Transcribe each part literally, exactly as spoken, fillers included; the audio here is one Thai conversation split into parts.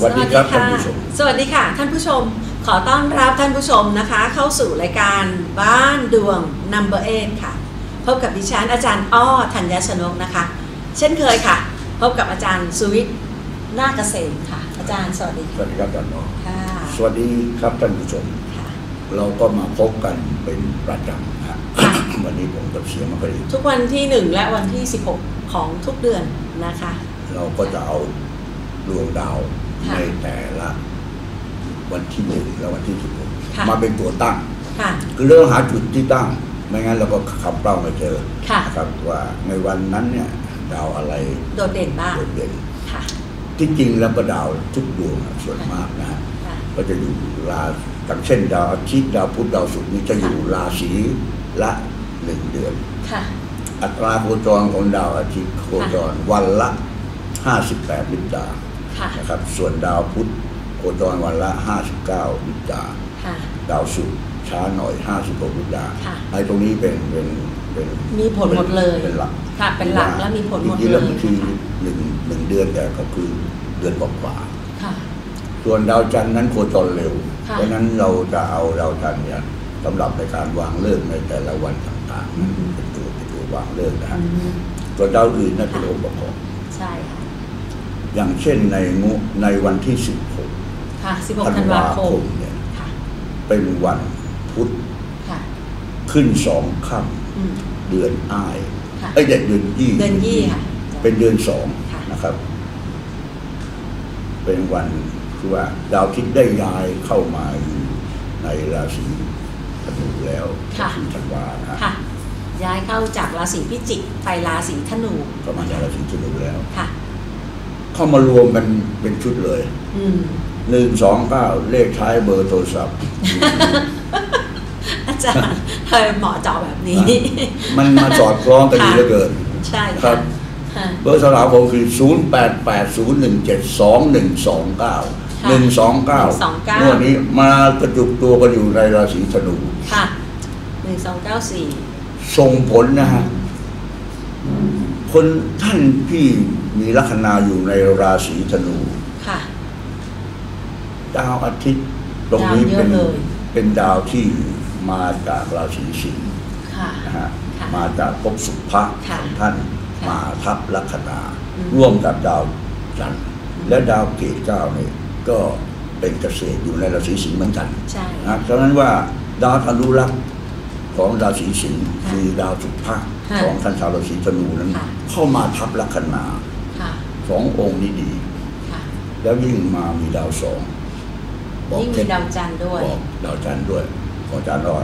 สวัสดีครับท่านผู้ชมสวัสดีค่ะท่านผู้ชมขอต้อนรับท่านผู้ชมนะคะเข้าสู่รายการบ้านดวง นัมเบอร์เอท ค่ะพบกับดิฉันอาจารย์อ้อธัญชนกนะคะเช่นเคยค่ะพบกับอาจารย์สุวิทย์นาคเกษมค่ะอาจารย์สวัสดีสวัสดีครับอาจารย์อ้อค่ะสวัสดีครับท่านผู้ชมเราก็มาพบกันเป็นประจำนะวันนี้ผมกับเสียงมาพอดีทุกวันที่หนึ่งและวันที่สิบหกของทุกเดือนนะคะเราก็จะเอาดวงดาวในแต่ละวันที่หนึ่งและวันที่สิบหกมาเป็นตัวตั้งคือเรื่องหาจุดที่ตั้งไม่งั้นเราก็ขับเป้าไม่เจอครับว่าในวันนั้นเนี่ยดาวอะไรโดดเด่นบ้างโดดเด่นที่จริงแล้วก็ดาวทุกดวงส่วนมากนะฮะก็จะอยู่ราศีอย่างเช่นดาวอาทิตย์ดาวพุธดาวศุกร์นี่จะอยู่ราศีละหนึ่งเดือนอัตราโคจรของดาวอาทิตย์โคจรวันละห้าสิบแปดมิถุนายนนะครับส่วนดาวพุธโคจรวันละห้าสิบเก้ามิถุนายนดาวศุกร์ช้าหน่อยห้าสิบหกมิถุนายนไอ้ตรงนี้เป็นเป็นเป็นมีผลหมดเลยเป็นหลักค่ะเป็นหลักแล้วมีผลหมดเลยจริงๆแล้วมันคือหนึ่งหนึ่งเดือนแต่ก็คือเดือนกว่าส่วนดาวจันทร์นั้นโคจรเร็วเพราะนั้นเราจะเอาดาวจันทร์เนี่ยสำหรับในการวางเลิกในแต่ละวันต่างๆนั้นเป็นตัวเป็นตัววางเลิกนะฮะส่วนดาวอื่นนั้นเป็นองค์ประกอบใช่ค่ะอย่างเช่นในงุในวันที่สิบหกค่ะสิบหกธันวาคมเนี่ยเป็นวันพุธขึ้นสองค่ำเดือนอ้ายไอ้เดือนเดือนยี่เดือนยี่ค่ะเป็นเดือนสองนะครับเป็นวันคือว่าดาวทิศได้ย้ายเข้ามาอยู่ในราศีธนูแล้วคือธันวานะย้ายเข้าจากราศีพิจิกไปราศีธนูก็มาจากราศีธนูแล้วเข้ามารวมมันเป็นชุดเลยหนึ่งสองเก้าเลขท้ายเบอร์โทรศัพท์อาจารย์เธอเหมาะเจาะแบบนี้มันมาสอดคล้องกันดีเหลือเกินใช่ครับเบอร์สลาผมคือศูนย์แปดแปดศูนย์หนึ่งเจ็ดสองหนึ่งสองเก้าหนึ่งสองเก้าเมื่อนี้มากระจุกตัวกันอยู่ในราศีธนูค่ะหนึ่งสองเก้าสี่ส่งผลนะฮะคนท่านพี่มีลัคนาอยู่ในราศีธนูค่ะดาวอาทิตย์ตรงนี้เป็นเป็นดาวที่มาจากราศีสิงห์ค่ะนะฮะมาจากภพสุภะของท่านมาทับลัคนาร่วมกับดาวจันทร์และดาวเกตเก้าเนี่ยก็เป็นเกษตรอยู่ในราศีสิงห์เหมือนกันนะฉะนั้นว่าดาวธนูรักของราศีสิงห์คือดาวสุภะของท่านชาวราศีธนูนั้นเข้ามาทับลัคนาสององค์นี้ดีแล้วยิ่งมามีดาวสองยิ่งมีดาวจันทร์ด้วยดาวจันทร์ด้วยขออาจารย์รอด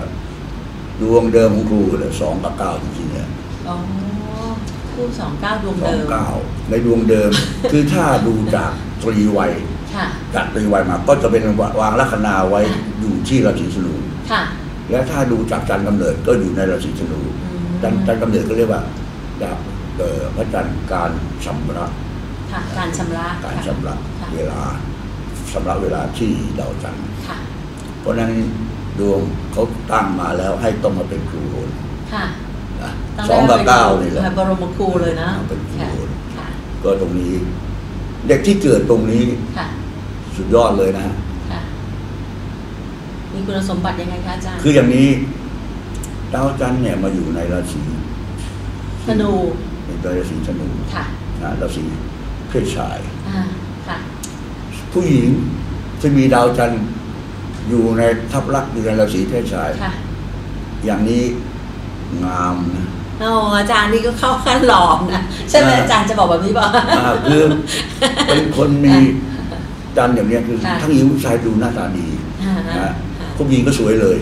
ดวงเดิมของครูเนี่ยสองกับเก้าจริงๆเนี่ยคู่สองเก้าดวงเดิมในดวงเดิมคือถ้าดูจากตรีวัยจากตรีวัยมาก็จะเป็นวางลัคนาไว้อยู่ที่ราศีธนูและถ้าดูจากจันทร์กำเนิดก็อยู่ในราศีธนูจันทร์กำเนิดก็เรียกว่าดาวพระจันทร์การชำระการชำระการชำระเวลาชำระเวลาที่ดาวจันทร์เพราะนั้นดวงเขาตั้งมาแล้วให้ต้องมาเป็นครูโหราสองกับเก้านี่แหละบรมครูเลยนะเป็นครูก็ตรงนี้เด็กที่เกิดตรงนี้สุดยอดเลยนะมีคุณสมบัติยังไงคะอาจารย์คืออย่างนี้ดาวจันทร์เนี่ยมาอยู่ในราศีธนูในราศีธนูนะราศีเพศชายผู้หญิงจะมีดาวจันทร์อยู่ในทัพลักษณ์อยู่ในราศีเพศชายอย่างนี้งามนะอ๋ออาจารย์นี่ก็เข้าขั้นหลอกนะใช่ไหมอาจารย์จะบอกแบบนี้ป่ะคือเป็นคนมีจันทร์อย่างนี้คือทั้งหญิงผู้ชายดูหน้าตาดีนะผู้หญิงก็สวยเลย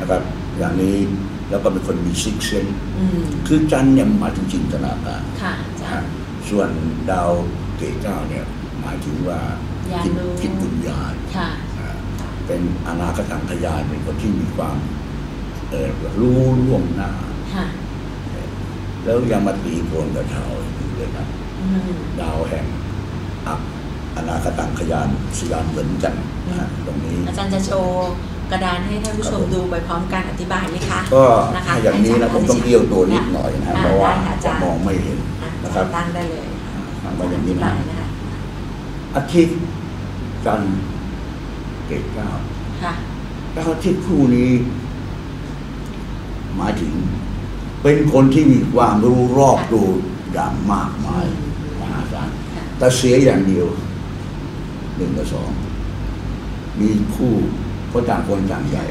นะครับอย่างนี้แล้วก็เป็นคนมีซิกเซนคือจันทร์เนี่ยหมายถึงจินตนาการส่วนดาวเกตเก้าเนี่ยหมายถึงว่าจิตวิญญาณเป็นอนาคตังทยานเป็นคนที่มีความรู้ล่วงหน้าแล้วยังมาตีโพลกับเท้าอยู่เลยนะดาวแห่งอักอนาคตังขยานสยานเหมือนกันนะตรงนี้อาจารย์จะโชว์กระดานให้ท่านผู้ชมดูไปพร้อมกันอธิบายไหมคะก็อย่างนี้นะผมต้องเลี้ยวตัวนิดหน่อยนะเพราะว่ามองไม่เห็นนะครับตั้งได้เลยตั้งอย่างนี้นะอาทิตย์ จันเกตเก้าแล้วที่คู่นี้หมายถึงเป็นคนที่มีความรู้รอบรู้อย่างมากมายมหาศาลแต่เสียอย่างเดียวหนึ่งกับสองมีคู่เพราะต่างคนต่างใหญ่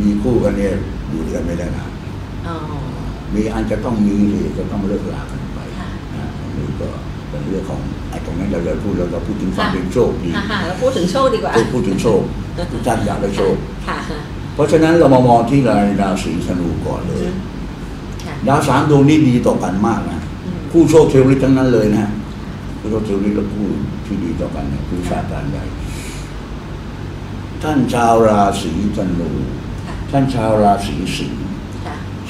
มีคู่กันเนี่ยอยู่ด้วยกันไม่ได้นะมีอันจะต้องมีหรือจะต้องเลิกลากันไปนะนี่ก็เป็นเรื่องของไอ้ตรงนั้นเราเราพูดเราเราพูดถึงความเป็นโชคดีเราพูดถึงโชคดีกว่าพูดถึงโชคทุกท่านอยากได้โชคเพราะฉะนั้นเรามามองที่ราศีธนูก่อนเลยดาวสามดวงนี้ดีต่อกันมากนะคู่โชคเทวฤทธิ์ทั้งนั้นเลยนะคู่โชคเทวฤทธิ์และคู่ที่ดีต่อกันเนี่ยคือซาตานใหญ่ท่านชาวราศีธนูท่านชาวราศีสิงห์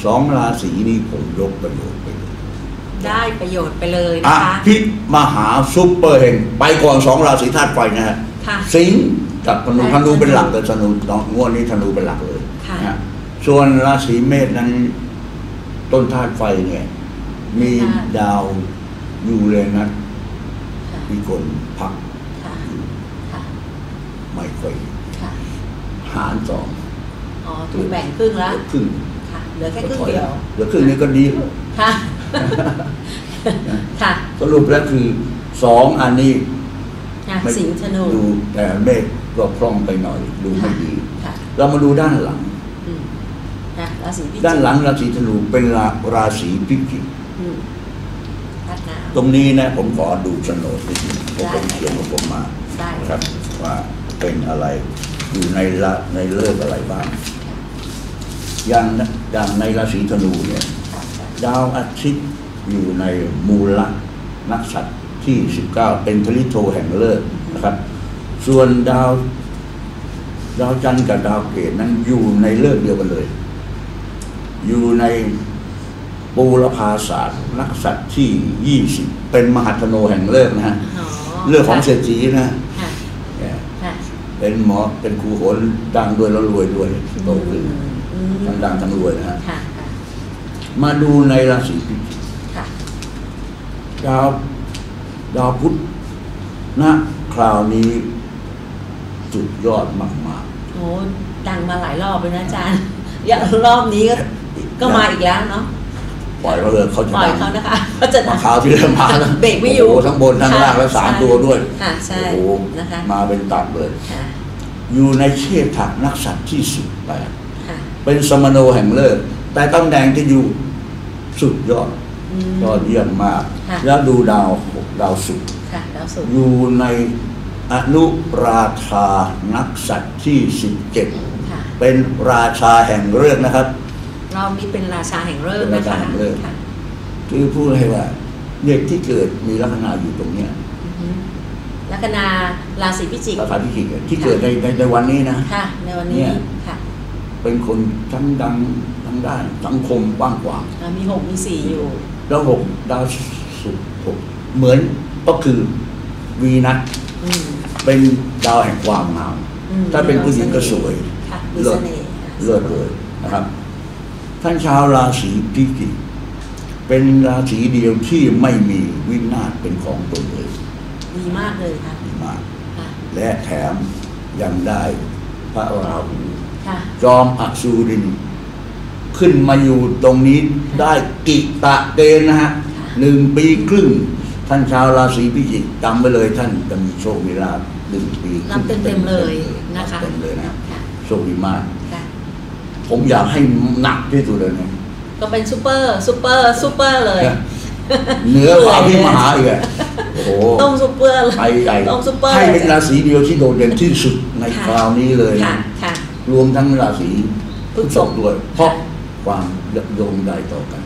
สองราศีนี้ผมยกประโยชน์ไปเลยได้ประโยชน์ไปเลยนะคะอภิมหาซุปเปอร์เฮงไปก่อนสองราศีธาตุไฟนะฮะสิงห์กับธนูธนูเป็นหลักเลยธนูตอนงวดนี้ธนูเป็นหลักเลยนะส่วนราศีเมษนั้นต้นธาตุไฟเนี่ยมีดาวยูเรนัสมีคนพักไม่ค่อยหารสองอ๋อถูกแบ่งครึ่งแล้วครึ่งเหลือแค่ครึ่งเดียวเหลือครึ่งนี้ก็ดีค่ะค่ะสรุปแล้วคือสองอันนี้สิงห์ธนูดูแต่เมฆก็พร่องไปหน่อยดูไม่ดีเรามาดูด้านหลังด้านหลังราศีธนูเป็นราศีพิจิกตรงนี้นะผมขอดูโฉนดนิดนึงผมเขียนของผมมาครับว่าเป็นอะไรอยู่ในละในเลิกอะไรบ้างอย่างอย่างในราศีธนูเนี่ยดาวอาทิตย์อยู่ในมูลนักษัตริย์ที่สิบเก้าเป็นพลิโทแห่งเลิกนะครับส่วนดาวดาวจันทร์กับดาวเกตุนั้นอยู่ในเลิกเดียวกันเลยอยู่ในปูรพาศาสตร์นักษัตริย์ที่ยี่สิบเป็นมหัธโนแห่งเลิกนะฮะเรื่องของเศรษฐีนะเป็นหมอเป็นครูโหรดังด้วยแล้วรวยด้วยโตขึ้นทั้งดังทั้งรวยนะฮะมาดูในราศีพิจิกดาวดาวพุธนะคราวนี้สุดยอดมากๆโอ้ดังมาหลายรอบเลยนะอาจารย์อย่ารอบนี้ก็มาอีกแล้วเนาะปล่อยเขาเลยเขาจะปล่อยเขานะคะเขาจะมาข่าวที่เริ่มมาแล้วเบรกไม่อยู่ทั้งบนทั้งล่างแล้วสามตัวด้วยโอ้โหมาเป็นตับเลยอยู่ในเชษฐนักษัตริย์ที่สิบแปดเป็นสมโนแห่งเลิศแต่ตำแหน่งที่อยู่สุดยอดยอดเยี่ยมมากแล้วดูดาวดาวศุกร์อยู่ในอนุราธานักษัตริย์ที่สิบเจ็ดเป็นราชาแห่งเลิศนะครับเรานี้เป็นราชาแห่งเลิศนะคะคือพูดให้ว่าเด็กที่เกิดมีลัคนาอยู่ตรงเนี้ยลัคนาราศีพิจิกราศีพิจิกที่เกิดในในวันนี้นะค่ะในวันนี้ค่ะเป็นคนทั้งดังทั้งด้านสังคมกว้างกว่ามีหกมีสี่อยู่แล้วหกดาวศุกร์หกเหมือนก็คือวีนัสเป็นดาวแห่งความงามถ้าเป็นผู้หญิงก็สวยเลิศเลิศเลยนะครับท่านชาวราศีพิจิกเป็นราศีเดียวที่ไม่มีวินาศเป็นของตนเองดีมากเลยค่ะดีมากและแถมยังได้พระราหูจอมอสูรินขึ้นมาอยู่ตรงนี้ได้กิตะเตนะฮะหนึ่งปีครึ่งท่านชาวราศีพิจิกจำไปเลยท่านจะมีโชคมีลาภหนึ่งปีรับเต็มๆเลยนะคะเต็มเลยนะโชคดีมากผมอยากให้หนักที่สุดเลยนะก็เป็นซูเปอร์ซูเปอร์ซูเปอร์เลยเหนือกว่าพี่มหาอีกโอ้โหต้องซูเปอร์ใหญ่ใหญ่ต้องซูเปอร์ให้เป็นราศีเดียวที่โดดเด่นที่สุดในคราวนี้เลยนะรวมทั้งราศีพฤษภด้วยเพราะความโยงใดต่อกัน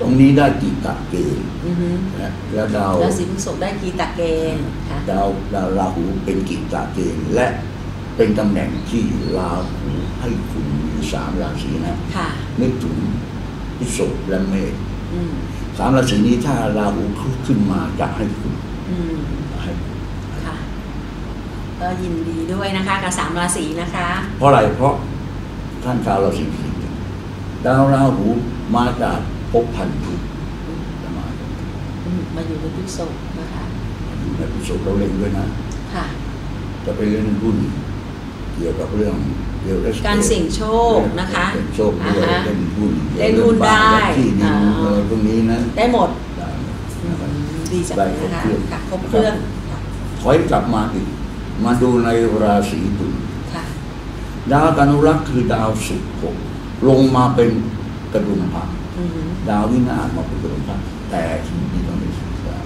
ตรงนี้ได้กีตะเกณฑ์และดาวราศีพฤษภได้กีตะเกณฑ์ดาวดาวราหูเป็นกีตะเกณฑ์และเป็นตำแหน่งที่ลาหูให้คุณมีสามราศีนะนึกถึงพฤษภและเมษสามราศีนี้ถ้าลาหูขึ้นมาจะให้คุณก็ยินดีด้วยนะคะกับสามราศีนะคะเพราะอะไรเพราะท่านชาวราศีพิจิกดาวราหูมาจากภพพันธุมาอยู่ในพฤษภนะคะอยู่ในพฤษภเราเล็งด้วยนะ จะไปเล่นหุ้นเกี่ยวกับเรื่องการเสี่ยงโชคนะคะโชคด้วยเล่นหุ้นเล่นหุ้นได้ที่ดินตรงนี้นะได้หมดดีจังนะคะครบเครื่องถอยกลับมาอีกมาดูในราศีตุลดาวอนุรักษ์คือดาวศุกร์หกลงมาเป็นกระดุมพระดาววินาศมาเป็นกระดุมพระแต่ทีนี้ต้องเป็นศึกษา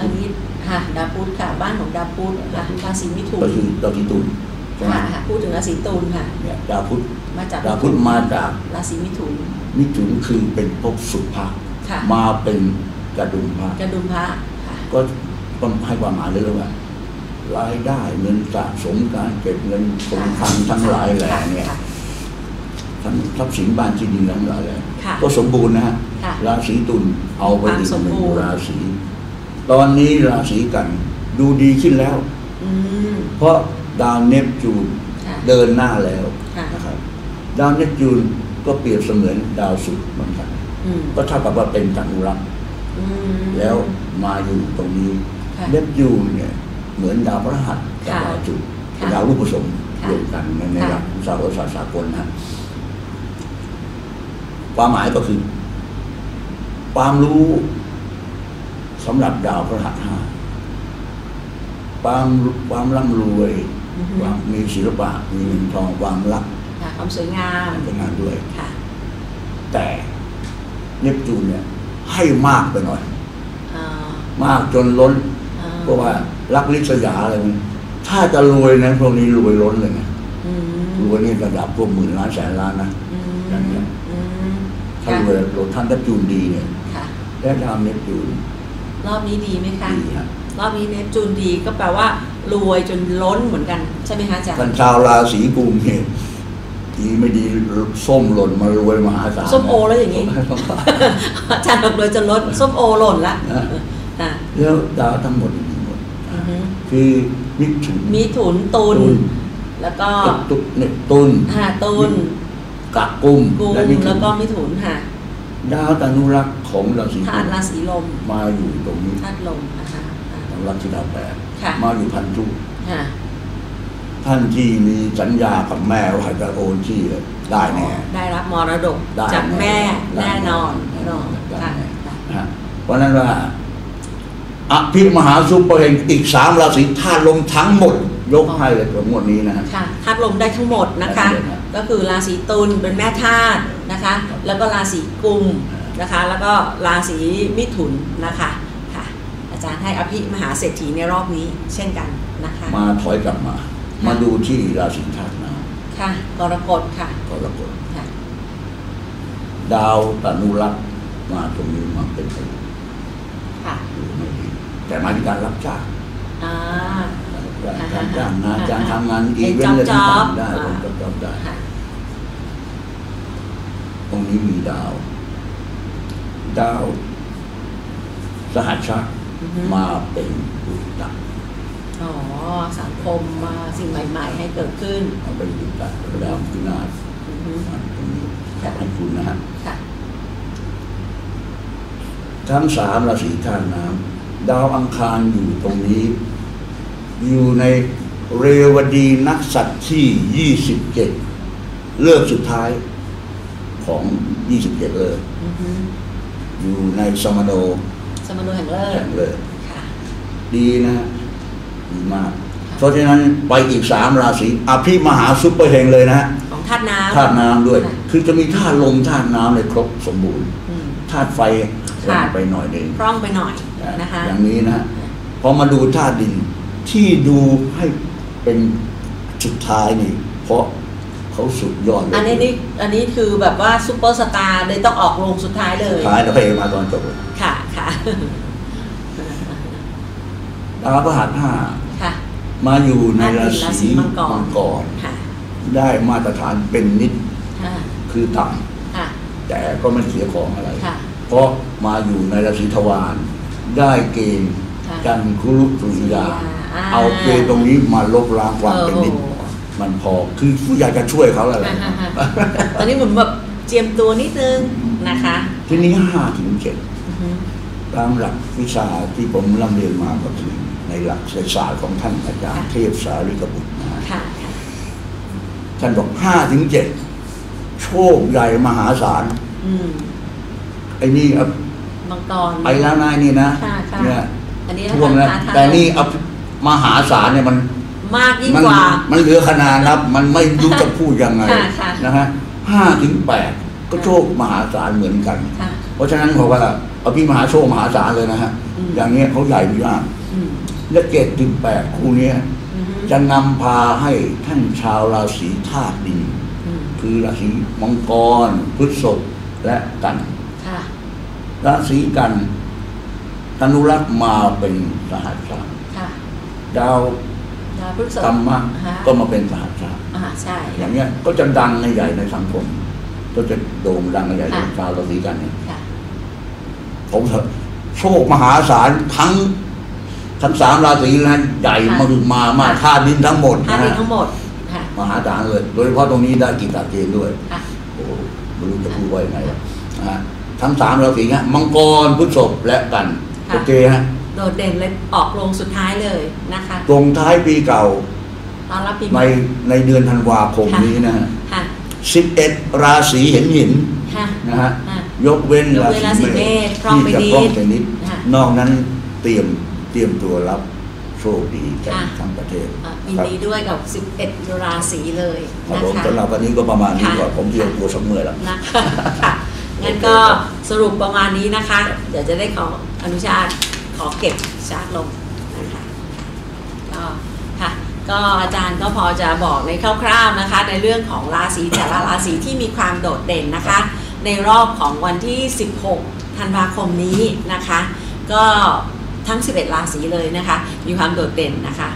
อันนี้ค่ะดาวพุธค่ะบ้านของดาวพุธค่ะราศีมิถุนราศีตุลค่ะพูดถึงราศีตุลค่ะดาวพุธมาจากดาวพุธมาจากราศีมิถุนมิถุนคือเป็นภพสุภะมาเป็นกระดุมพระกระดุมพระก็ต้องให้ความหมายเลยว่ารายได้เงินสะสมการเก็บเงินคงคลังทั้งหลายแหล่เนี่ยทั้งทรัพย์สินบ้านที่ดินทั้งหลายแหล่ก็สมบูรณ์นะฮะราศีตุลเอาไปอีกหนึ่งราศีตอนนี้ราศีกันดูดีขึ้นแล้วเพราะดาวเนปจูนเดินหน้าแล้วนะครับดาวเนปจูนก็เปรียบเสมือนดาวศุกร์เหมือนกันก็เท่ากับว่าเป็นจักรวรรดิแล้วมาอยู่ตรงนี้เนปจูนเนี่ยเหมือนดาวพฤหัสดาวจุดดาวรูปผสมรวมกันในหลักศาสตร์สากลนะความหมายก็คือความรู้สำหรับดาวพฤหัสห้าความความร่ำรวยความมีศิลปะมีเงินทองความรักความสวยงามเป็นงานด้วยแต่เนปจูนเนี่ยให้มากไปหน่อยมากจนล้นเพราะว่ารักลิษยาอะไรมันถ้าจะรวยนะพวกนี้รวยล้นเลยนะรวยนี่ระดับพวกหมื่นล้านแสนล้านนะอย่างเงี้ยถ้ารวยรถท่านเนปจูนดีเนี่ยได้ทำเนปจูนรอบนี้ดีไหมคะรอบนี้เนปจูนดีก็แปลว่ารวยจนล้นเหมือนกันใช่ไหมคะอาจารย์ท่านชาวราศีกุมเนี่ยดีไม่ดีส้มหล่นมารวยมหาศาลส้มโอแล้วอย่างนี้อาจารย์บอกรวยจนล้นส้มโอหล่นละแล้วดาวทั้งหมดคือมิถุนมิถุนตุลแล้วก็ตุลเนี่ยตุลฮะตุลกะกุมและแล้วก็มิถุนค่ะดาวอนุรักษ์ของราศีราศีลมมาอยู่ตรงนี้ธาตุลมนะคะอนุรักษ์ที่ดาวแปดมาอยู่พันธุท่านที่มีสัญญากับแม่ว่าจะโอนที่ได้แน่ได้รับมรดกจากแม่แน่นอนแน่นอนเพราะนั้นว่าอภิมหาสุปเห็นอีกสามราศีธาตุลมทั้งหมดยกให้เลยหมดนี้นะค่ะธาตุลมได้ทั้งหมดนะคะก็คือราศีตุลเป็นแม่ธาตุนะคะแล้วก็ราศีกุมนะคะแล้วก็ราศีมิถุนนะคะค่ะอาจารย์ให้อภิมหาเศรษฐีในรอบนี้เช่นกันนะคะมาถอยกลับมามาดูที่ราศีธาตุน้ำค่ะกรกฎค่ะกรกฎค่ะดาวตนุรักษ์มาตรงนี้มาเป็นค่ะแต่มาที่การรับจ้างการจ้างงานการทำงานอีเวนต์อะไรต่างๆได้ก็จบได้ตรงนี้มีดาวดาวสหัสชาติมาเป็นอุตตะอ๋อสังคมมาสิ่งใหม่ๆให้เกิดขึ้นมาเป็นอุตตะดาวพินาศตรงนี้ขอบคุณนะฮะทั้งสามราศีธาตุน้ำดาวอังคารอยู่ตรงนี้อยู่ในเรวดีนักษัตริย์ที่ยี่สิบเจ็ดเลิกสุดท้ายของยี่สิบเจ็ดเลยอยู่ในสมโนสมโนแห่งเลิกแห่งเลิกดีนะดีมากเพราะฉะนั้นไปอีกสามราศีอภิมหาซุปเปอร์เฮงเลยนะของธาตุน้ำธาตุน้ำด้วยคือจะมีธาตุลมธาตุน้ำเลยครบสมบูรณ์ธาตุไฟไปหน่อยหนึ่งร่องไปหน่อยนะคะอย่างนี้นะพอมาดูธาตุดินที่ดูให้เป็นสุดท้ายนี่เพราะเขาสุดยอดเลยอันนี้นี่อันนี้คือแบบว่าซุปเปอร์สตาร์เลยต้องออกโรงสุดท้ายเลยสุดท้ายแล้วไปมาตอนจบค่ะค่ะดาวพฤหัสห้ามาอยู่ในราศีมังกรได้มาตรฐานเป็นนิดคือต่ำแต่ก็ไม่เสียของอะไรเพราะมาอยู่ในราศีทวารได้เกณฑ์กันคุรุสุริยาเอาเกณฑ์ตรงนี้มาลบล้างความเป็นนิดมันพอคือผู้ใหญ่จะช่วยเขาอะไรตอนนี้เหมือนแบบเจียมตัวนิดนึงนะคะทีนี้ห้าถึงเจ็ดตามหลักวิชาที่ผมร่ำเรียนมาก็คือ ในหลักศาสตร์ของท่านอาจารย์เทพสาริกบุตรนะท่านบอกห้าถึงเจ็ดโชคใหญ่มหาศาลไอ้นี่มังกรไปแล้วนายนี่นะเนี่ยท่วมแล้วแต่นี่มหาศาลเนี่ยมันมากยิ่งกว่ามันเหลือขนาดนับมันไม่รู้จะพูดยังไงนะฮะห้าถึงแปดก็โชคมหาศาลเหมือนกันเพราะฉะนั้นเขาว่าเอาพี่มหาโชคมหาศาลเลยนะฮะอย่างนี้เขาใหญ่มากและเจ็ดถึงแปดคู่นี้จะนำพาให้ท่านชาวราศีธาตุดินคือราศีมังกรพฤษภและกันราศีกันธนุรักษ์มาเป็นสหัสสะดาวกรรมะก็มาเป็นสหัสสะอย่างเงี้ยก็จะดังในใหญ่ในสังคมก็จะโด่งดังในใหญ่ในชาวราศีกันเนี่ยผมโชคมหาศาลทั้งทั้งสามราศีนั้นใหญ่มากมามากธาตุดินทั้งหมดนะฮะมหาศาลเลยโดยเฉพาะตรงนี้ได้กิจการเกณฑ์ด้วยโอ้ไม่รู้จะพูดว่ายังไงนะทั้งสามราศีนะมังกรพฤษภและกันโอเคฮะโดดเด่นเลยออกลงสุดท้ายเลยนะคะลงท้ายปีเก่าในในเดือนธันวาคมนี้นะฮะสิบเอ็ดราศีเห็นหินนะฮะยกเว้นราศีเมษที่จะคล่องแต่นิดนอกนั้นเตรียมเตรียมตัวรับโชคดีจากทั้งประเทศยินดีด้วยกับสิบเอ็ดราศีเลยนะคะสำหรับวันนี้ก็ประมาณนี้ก่อนผมเตรียมตัวสมเมื่อแล้วนะคะงั้นก็สรุปประมาณนี้นะคะเดี๋ยวจะได้ขออนุชาติขอเก็บชาร์จลงนะคะก็ค่ะก็อาจารย์ก็พอจะบอกในคร่าวๆนะคะในเรื่องของราศีแต่ละราศีที่มีความโดดเด่นนะคะในรอบของวันที่สิบหกธันวาคมนี้นะคะก็ทั้งสิบเอ็ดราศีเลยนะคะมีความโดดเด่นนะคะ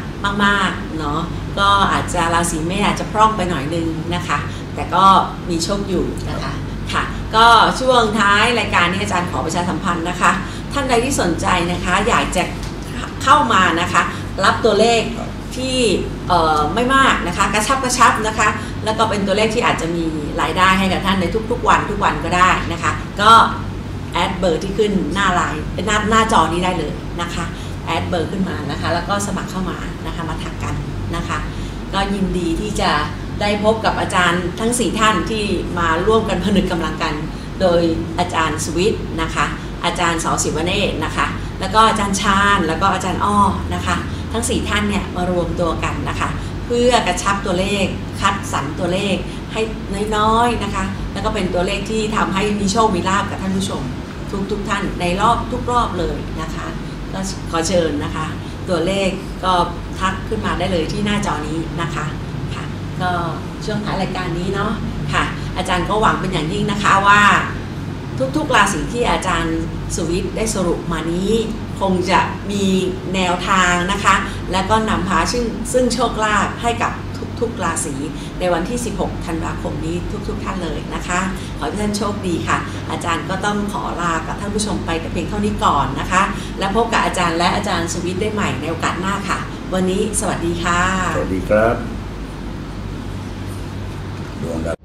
มากๆเนาะก็อาจจะราศีเมษอาจจะพร่องไปหน่อยนึงนะคะแต่ก็มีโชคอยู่นะคะค่ะก็ช่วงท้ายรายการนี้อาจารย์ขอประชาสัมพันธ์นะคะท่านใดที่สนใจนะคะอยากจะเข้ามานะคะรับตัวเลขที่ไม่มากนะคะกระชับกระชับนะคะแล้วก็เป็นตัวเลขที่อาจจะมีรายได้ให้กับท่านในทุกๆวันทุกวันก็ได้นะคะก็แอดเบอร์ที่ขึ้นหน้าไลน์หน้าหน้าจอนี้ได้เลยนะคะแอดเบอร์ขึ้นมานะคะแล้วก็สมัครเข้ามานะคะมาทักกันนะคะก็ยินดีที่จะได้พบกับอาจารย์ทั้งสี่ท่านที่มาร่วมกันผนึกกำลังกันโดยอาจารย์สวิทย์นะคะอาจารย์สอศิวเนตรนะคะแล้วก็อาจารย์ชาญแล้วก็อาจารย์อ้อนะคะทั้งสี่ท่านเนี่ยมารวมตัวกันนะคะเพื่อกระชับตัวเลขคัดสรรตัวเลขให้น้อยๆนะคะแล้วก็เป็นตัวเลขที่ทำให้มีโชคมีลาภกับท่านผู้ชมทุกๆ ท, ท่านในรอบทุกรอบเลยนะคะก็ขอเชิญนะคะตัวเลขก็ทักขึ้นมาได้เลยที่หน้าจอนี้นะคะค่ะก็ช่วงท้ายรายการนี้เนาะค่ะอาจารย์ก็หวังเป็นอย่างยิ่งนะคะว่าทุกๆราศีที่อาจารย์สุวิทย์ได้สรุปมานี้คงจะมีแนวทางนะคะและก็นำพาซึ่งซึ่งโชคลาภให้กับทุกๆราศีในวันที่สิบหกธันวาคมนี้ทุกๆท่านเลยนะคะขอให้ท่านโชคดีค่ะอาจารย์ก็ต้องขอลากับท่านผู้ชมไปแต่เพียงเท่านี้ก่อนนะคะและพบกับอาจารย์และอาจารย์สุวิทย์ได้ใหม่ในโอกาสหน้าค่ะวันนี้สวัสดีค่ะสวัสดีครับ